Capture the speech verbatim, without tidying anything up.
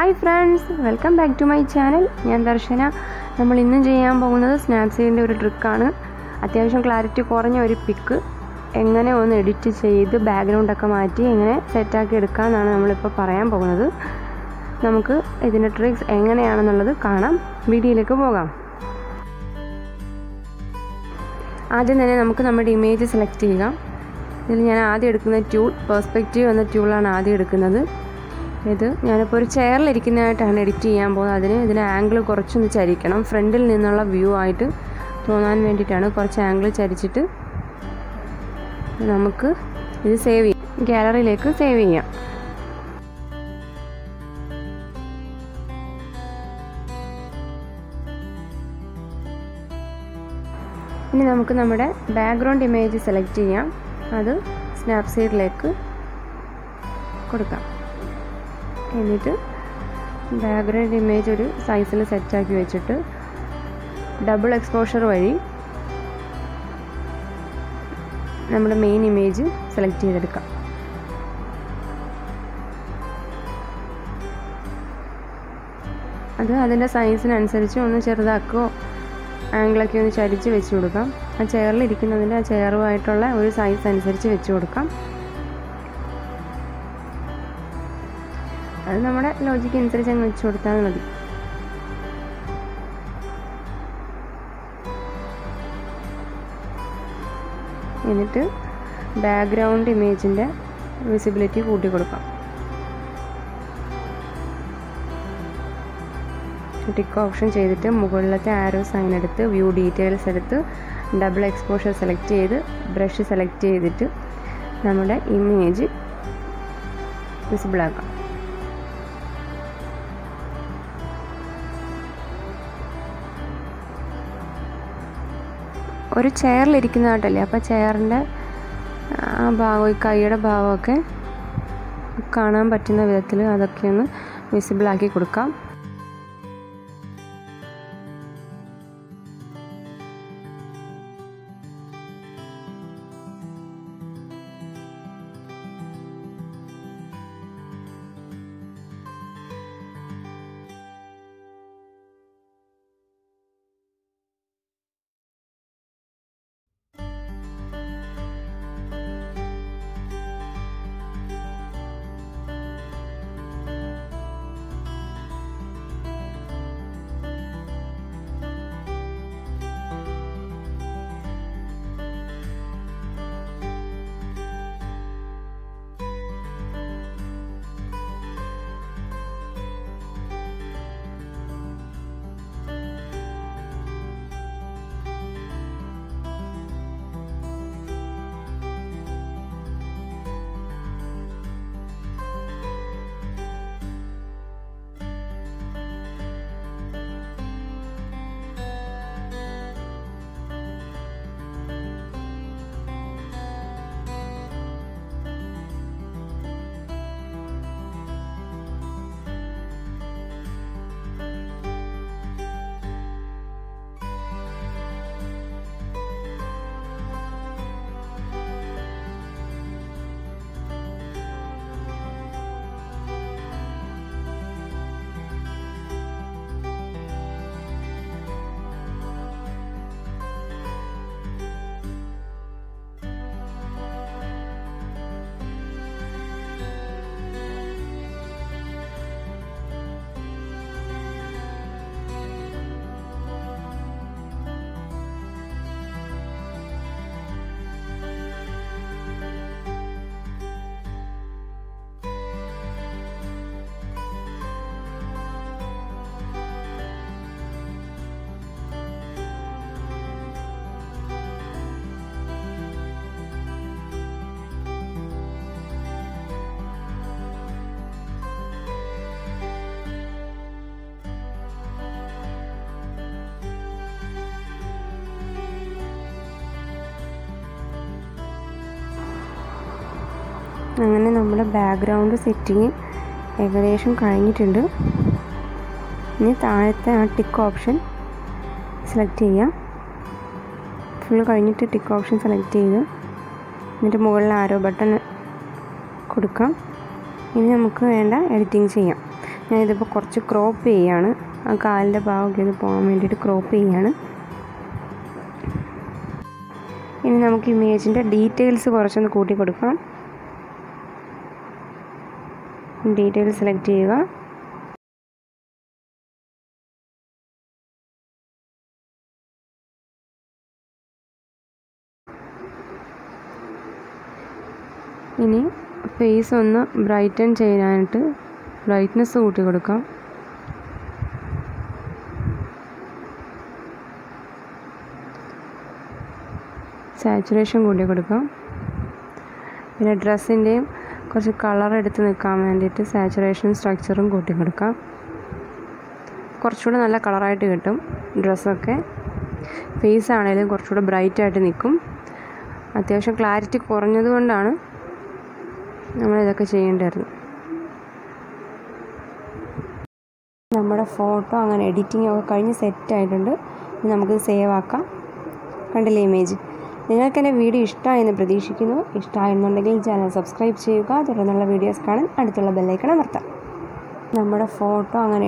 Hi friends, welcome back to my channel. I am Darshana. We are going to do a Snapseed trick. Attention clarity is a pick. We are going to edit the background and set it. We are going to see the tricks. We are going to the video. We will select the image. We perspective. ഇത് ഞാനിപ്പോൾ ഒരു ചെയറിൽ ഇരിക്കുന്നതായിട്ടാണ് edit ചെയ്യാൻ പോകുന്നത്. അതിനെ ഇതിനെ angle കുറച്ചൊന്ന് ചരിക്കണം. ഫ്രണ്ടിൽ നിന്നുള്ള വ്യൂ ആയിട്ട് തോന്നാൻ വേണ്ടിയിട്ടാണ് കുറച്ച് ആംഗിൾ ചരിച്ചിട്ട് നമുക്ക് ഇത് സേവ് ചെയ്യാം. ഗാലറിയിലേക്ക് സേവ് ചെയ്യാം. ഇനി നമുക്ക് നമ്മുടെ ബാക്ക്ഗ്രൗണ്ട് ഇമേജ് സെലക്ട് ചെയ്യാം. അത് സ്നാപ്സീഡിലേക്ക് കൊടുക്കാം. എന്നിട്ട് ബാക്ക്ഗ്രൗണ്ട് ഇമേജ് ഒരു സൈസിൽ സെറ്റ് ആക്കി വെച്ചിട്ട് ഡബിൾ എക്സ്പോഷർ വഴി നമ്മുടെ മെയിൻ ഇമേജ് സെലക്ട് ചെയ്തെടുക്കാം. അത് അതിൻ്റെ സൈസിനനുസരിച്ച് ഒന്ന് ചെറുതാക്കുകയോ ആംഗിളൊക്കെ ഒന്ന് ചരിച്ച് വെച്ച് കൊടുക്കാം. ആ ചെയറിലിരിക്കുന്നതിൻ്റെ ആ ചെയറുമായിട്ടുള്ള ഒരു സൈസ് അനുസരിച്ച് വെച്ച് കൊടുക്കാം. അത് നമ്മുടെ ലോജിക്ക് അനുസരിച്ച് അങ്ങ് വെച്ച് കൊടുത്താൽ മതി. എന്നിട്ട് ബാക്ക്ഗ്രൗണ്ട് ഇമേജിൻ്റെ വിസിബിലിറ്റി കൂട്ടി കൊടുക്കാം. ടിക്ക് ഓപ്ഷൻ ചെയ്തിട്ട് മുകളിലത്തെ ആരോ സൈൻ എടുത്ത് വ്യൂ ഡീറ്റെയിൽസ് എടുത്ത് ഡബിൾ എക്സ്പോഷർ സെലക്ട് ചെയ്ത് ബ്രഷ് സെലക്ട് ചെയ്തിട്ട് നമ്മുടെ ഇമേജ് വിസിബിളാക്കാം. ഒരു ചെയറിലിരിക്കുന്നതായിട്ടല്ലേ, അപ്പോൾ ചെയറിൻ്റെ ആ ഭാഗം ഈ കൈയുടെ ഭാഗമൊക്കെ കാണാൻ പറ്റുന്ന വിധത്തിൽ അതൊക്കെ ഒന്ന് വിസിബിളാക്കി കൊടുക്കാം. അങ്ങനെ നമ്മുടെ ബാക്ക്ഗ്രൗണ്ട് സെറ്റിങ് ഏകദേശം കഴിഞ്ഞിട്ടുണ്ട്. ഇനി താഴത്തെ ആ ടിക്ക് ഓപ്ഷൻ സെലക്ട് ചെയ്യാം. ഫുൾ കഴിഞ്ഞിട്ട് ടിക്ക് ഓപ്ഷൻ സെലക്ട് ചെയ്ത് എന്നിട്ട് മുകളിൽ ആരോ ബട്ടൺ കൊടുക്കാം. ഇനി നമുക്ക് വേണ്ട എഡിറ്റിംഗ് ചെയ്യാം. ഞാനിതിപ്പോൾ കുറച്ച് ക്രോപ്പ് ചെയ്യുകയാണ്, ആ കാലിൻ്റെ ഭാഗമൊക്കെ ഒന്ന് പോകാൻ വേണ്ടിയിട്ട് ക്രോപ്പ് ചെയ്യുകയാണ്. ഇനി നമുക്ക് ഇമേജിൻ്റെ ഡീറ്റെയിൽസ് കുറച്ചൊന്ന് കൂട്ടി കൊടുക്കാം. ഡീറ്റെയിൽസ് സെലക്ട് ചെയ്യുക. ഇനി ഫേസ് ഒന്ന് ബ്രൈറ്റൻ ചെയ്യാനായിട്ട് ബ്രൈറ്റ്നെസ് കൂട്ടി കൊടുക്കാം. സാച്ചുറേഷൻ കൂട്ടി കൊടുക്കാം. പിന്നെ ഡ്രസ്സിൻ്റെയും കുറച്ച് കളർ എടുത്ത് നിൽക്കാൻ വേണ്ടിയിട്ട് സാച്ചുറേഷൻ സ്ട്രക്ചറും കൂട്ടി കൊടുക്കാം. കുറച്ചുകൂടെ നല്ല കളറായിട്ട് കിട്ടും ഡ്രസ്സൊക്കെ. ഫേസ് ആണെങ്കിലും കുറച്ചുകൂടെ ബ്രൈറ്റായിട്ട് നിൽക്കും. അത്യാവശ്യം ക്ലാരിറ്റി കുറഞ്ഞതുകൊണ്ടാണ് നമ്മളിതൊക്കെ ചെയ്യേണ്ടായിരുന്നു. നമ്മുടെ ഫോട്ടോ അങ്ങനെ എഡിറ്റിംഗ് ഒക്കെ കഴിഞ്ഞ് സെറ്റായിട്ടുണ്ട്. ഇനി നമുക്കിത് സേവ് ആക്കാം. കണ്ടില്ലേ ഇമേജ്? നിങ്ങൾക്കെൻ്റെ വീഡിയോ ഇഷ്ടമായെന്ന് പ്രതീക്ഷിക്കുന്നു. ഇഷ്ടമായിരുന്നുണ്ടെങ്കിൽ ചാനൽ സബ്സ്ക്രൈബ് ചെയ്യുക. തുടർന്നുള്ള വീഡിയോസ് കാണാൻ അടുത്തുള്ള ബെല്ലൈക്കൺ അമർത്താം. നമ്മുടെ ഫോട്ടോ അങ്ങനെ